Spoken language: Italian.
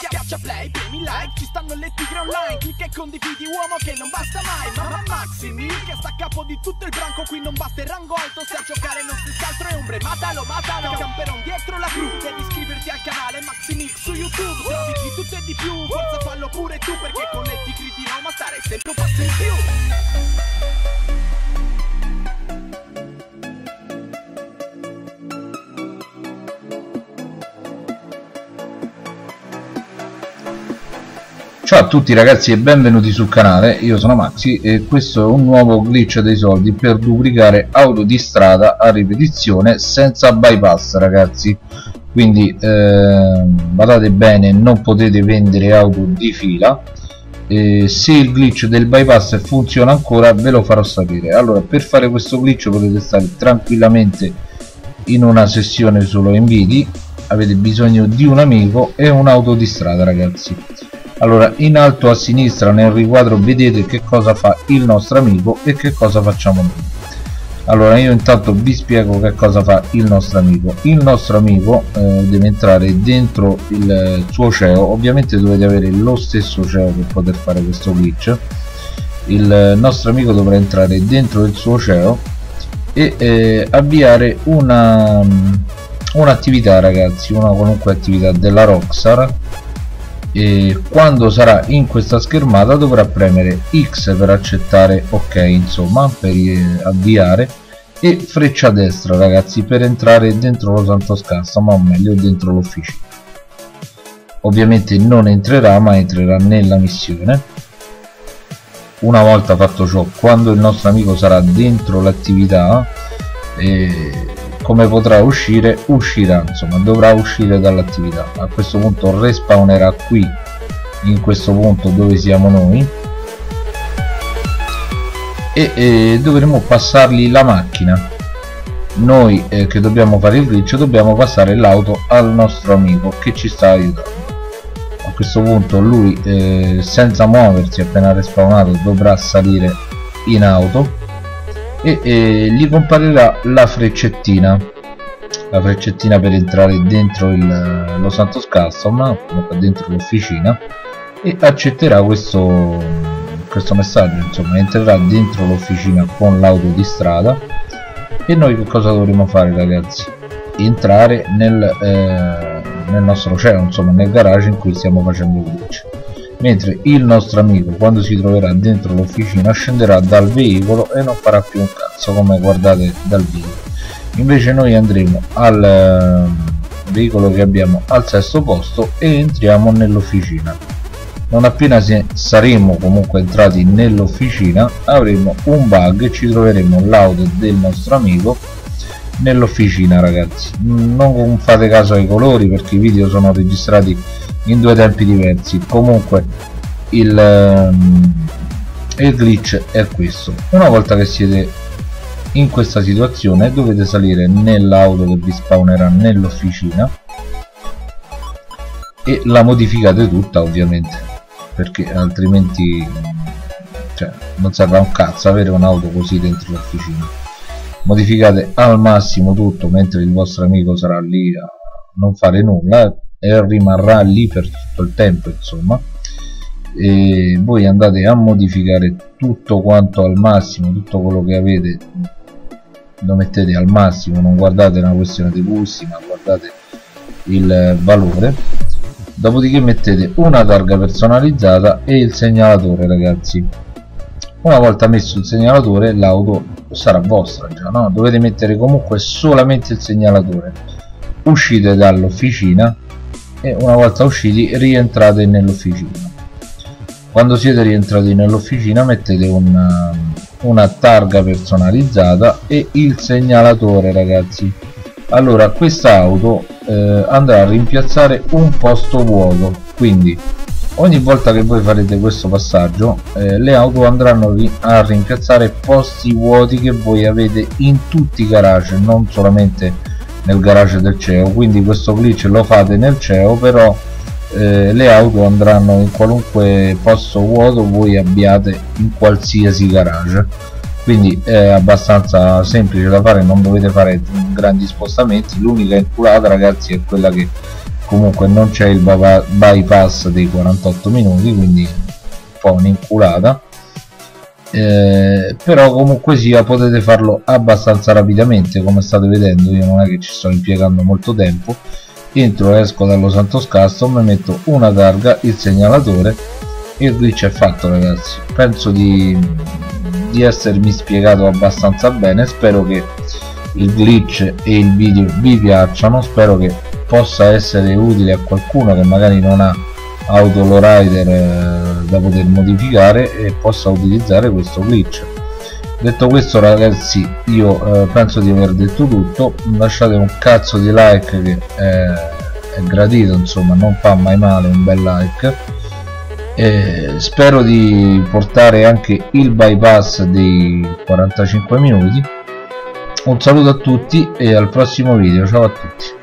Schiaccia play, premi like, ci stanno le tigre online. Clicca e condividi, uomo, che non basta mai. Mamma Maximilk che sta a capo di tutto il branco. Qui non basta il rango alto, se a giocare non si altro è ombre. Matalo, matalo, camperon dietro la cru. Devi iscriverti al canale Maximilk su YouTube. Se avvicini tutto e di più, forza fallo pure tu, perché con le tigre di Roma stare sempre un passo in più. Ciao a tutti ragazzi e benvenuti sul canale, io sono Maxi e questo è un nuovo glitch dei soldi per duplicare auto di strada a ripetizione senza bypass ragazzi. Quindi badate bene, non potete vendere auto di fila. Se il glitch del bypass funziona ancora ve lo farò sapere. Allora, per fare questo glitch potete stare tranquillamente in una sessione solo inviti, avete bisogno di un amico e un'auto di strada ragazzi. Allora, in alto a sinistra nel riquadro vedete che cosa fa il nostro amico e che cosa facciamo noi. Allora, io intanto vi spiego che cosa fa il nostro amico. Il nostro amico deve entrare dentro il suo CEO. Ovviamente dovete avere lo stesso CEO per poter fare questo glitch. Il nostro amico dovrà entrare dentro il suo CEO e avviare un'attività ragazzi, una qualunque attività della Rockstar. E quando sarà in questa schermata dovrà premere X per accettare, ok, insomma per avviare, e freccia destra ragazzi per entrare dentro Los Santos Customs, o meglio dentro l'officina. Ovviamente non entrerà, ma entrerà nella missione. Una volta fatto ciò, quando il nostro amico sarà dentro l'attività, come potrà uscire, uscirà, insomma dovrà uscire dall'attività. A questo punto respawnerà qui, in questo punto dove siamo noi, e dovremo passargli la macchina. Noi che dobbiamo fare il glitch dobbiamo passare l'auto al nostro amico che ci sta aiutando. A questo punto lui senza muoversi, appena respawnato, dovrà salire in auto e gli comparirà la freccettina per entrare dentro Los Santos Customs, dentro l'officina, e accetterà questo messaggio, insomma entrerà dentro l'officina con l'auto di strada. E noi che cosa dovremo fare ragazzi? Entrare nel nostro oceano, insomma nel garage in cui stiamo facendo il glitch, mentre il nostro amico, quando si troverà dentro l'officina, scenderà dal veicolo e non farà più un cazzo, come guardate dal video. Invece noi andremo al veicolo che abbiamo al sesto posto e entriamo nell'officina. Non appena saremo comunque entrati nell'officina avremo un bug e ci troveremo l'auto del nostro amico nell'officina ragazzi. Non fate caso ai colori, perché i video sono registrati in due tempi diversi. Comunque il glitch è questo. Una volta che siete in questa situazione dovete salire nell'auto che vi spawnerà nell'officina e la modificate tutta ovviamente, perché altrimenti non serve a un cazzo avere un'auto così dentro l'officina. Modificate al massimo tutto, mentre il vostro amico sarà lì a non fare nulla e rimarrà lì per tutto il tempo insomma, e voi andate a modificare tutto quanto al massimo, tutto quello che avete lo mettete al massimo, non guardate una questione di gusti ma guardate il valore. Dopodiché mettete una targa personalizzata e il segnalatore ragazzi. Una volta messo il segnalatore l'auto sarà vostra già, no? Dovete mettere comunque solamente il segnalatore. Uscite dall'officina e una volta usciti rientrate nell'officina. Quando siete rientrati nell'officina mettete una targa personalizzata e il segnalatore ragazzi. Allora questa auto andrà a rimpiazzare un posto vuoto, quindi ogni volta che voi farete questo passaggio le auto andranno a rimpiazzare posti vuoti che voi avete in tutti i garage, non solamente nel garage del CEO. Quindi questo glitch lo fate nel CEO, però le auto andranno in qualunque posto vuoto voi abbiate in qualsiasi garage, quindi è abbastanza semplice da fare, non dovete fare grandi spostamenti. L'unica inculata ragazzi è quella che comunque non c'è il bypass dei 48 minuti, quindi un po' un'inculata, però comunque sia potete farlo abbastanza rapidamente. Come state vedendo io non è che ci sto impiegando molto tempo. Entro e esco dallo Santos Custom, metto una targa, il segnalatore, e qui c'è fatto, ragazzi. Penso di essermi spiegato abbastanza bene, spero che il glitch e il video vi piacciono, spero che possa essere utile a qualcuno che magari non ha Autolowrider da poter modificare e possa utilizzare questo glitch. Detto questo, ragazzi, io penso di aver detto tutto. Lasciate un cazzo di like che è gradito, insomma non fa mai male un bel like. Spero di portare anche il bypass dei 45 minuti. Un saluto a tutti e al prossimo video, ciao a tutti.